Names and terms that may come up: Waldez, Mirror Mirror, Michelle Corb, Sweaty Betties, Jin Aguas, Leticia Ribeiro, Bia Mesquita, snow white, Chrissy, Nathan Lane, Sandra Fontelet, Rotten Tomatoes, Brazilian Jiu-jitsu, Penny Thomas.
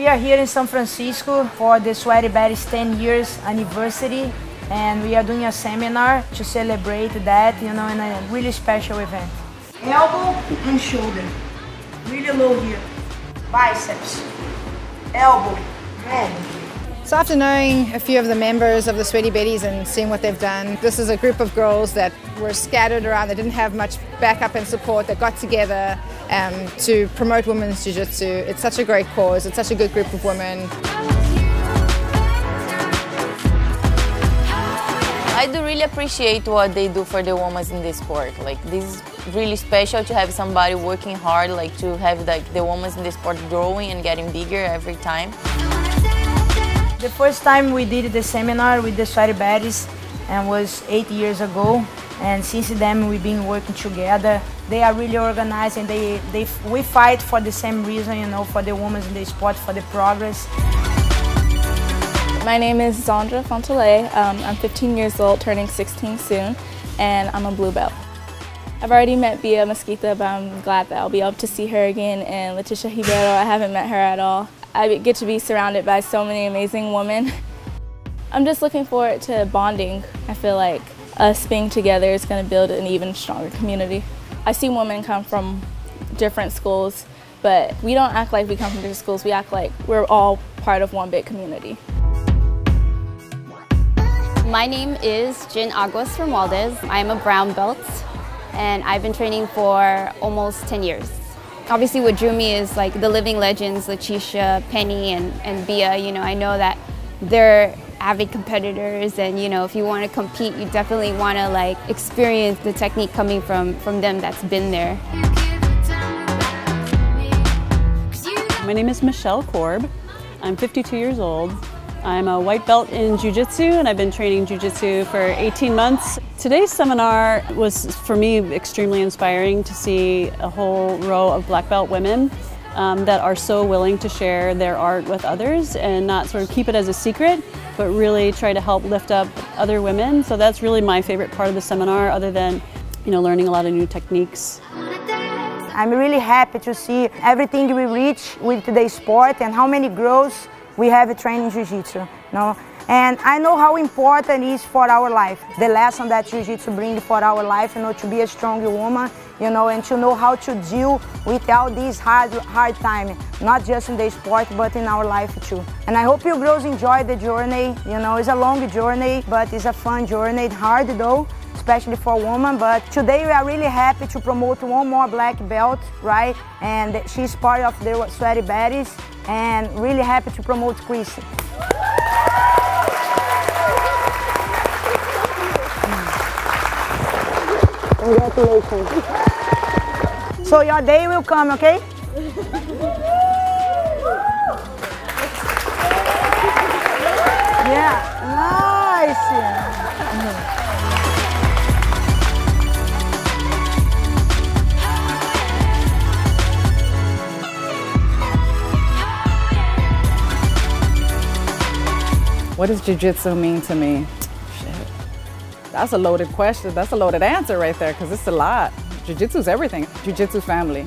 We are here in San Francisco for the Sweaty Betties 10 years anniversary, and we are doing a seminar to celebrate that, you know, in a really special event. Elbow and shoulder, really low here. Biceps, elbow, head. So after knowing a few of the members of the Sweaty Betties and seeing what they've done, this is a group of girls that were scattered around, that didn't have much backup and support, that got together to promote women's jiu-jitsu. It's such a great cause, it's such a good group of women. I do really appreciate what they do for the women in this sport. Like, this is really special to have somebody working hard, like to have like the women in the sport growing and getting bigger every time. The first time we did the seminar with the Sweaty Betties and was 8 years ago, and since then we've been working together. They are really organized, and we fight for the same reason, you know, for the women in the sport, for the progress. My name is Sandra Fontelet. I'm 15 years old, turning 16 soon, and I'm a blue belt. I've already met Bia Mesquita, but I'm glad that I'll be able to see her again, and Leticia Ribeiro, I haven't met her at all. I get to be surrounded by so many amazing women. I'm just looking forward to bonding. I feel like us being together is going to build an even stronger community. I see women come from different schools, but we don't act like we come from different schools. We act like we're all part of one big community. My name is Jin Aguas from Waldez. I am a brown belt, and I've been training for almost 10 years. Obviously what drew me is like the living legends, Leticia, Penny, and Bia. You know, I know that they're avid competitors, and you know, if you want to compete, you definitely want to like experience the technique coming from them that's been there. My name is Michelle Corb. I'm 52 years old. I'm a white belt in jiu-jitsu, and I've been training jiu-jitsu for 18 months. Today's seminar was, for me, extremely inspiring to see a whole row of black belt women that are so willing to share their art with others and not sort of keep it as a secret, but really try to help lift up other women. So that's really my favorite part of the seminar, other than, you know, learning a lot of new techniques. I'm really happy to see everything we reach with today's sport and how many girls we have a training jiu-jitsu, you know? And I know how important it is for our life, the lesson that jiu-jitsu brings for our life, you know, to be a strong woman, you know, and to know how to deal with all these hard times, not just in the sport, but in our life too. And I hope you girls enjoy the journey, you know, it's a long journey, but it's a fun journey, it's hard though, especially for women, but today we are really happy to promote one more black belt, right? And she's part of the Sweaty Betties, and really happy to promote Chrissy. Congratulations. So your day will come, okay? Yeah, nice. What does jiu-jitsu mean to me? Shit. That's a loaded question. That's a loaded answer right there, because it's a lot. Jiu-jitsu's everything. Jiu-jitsu family.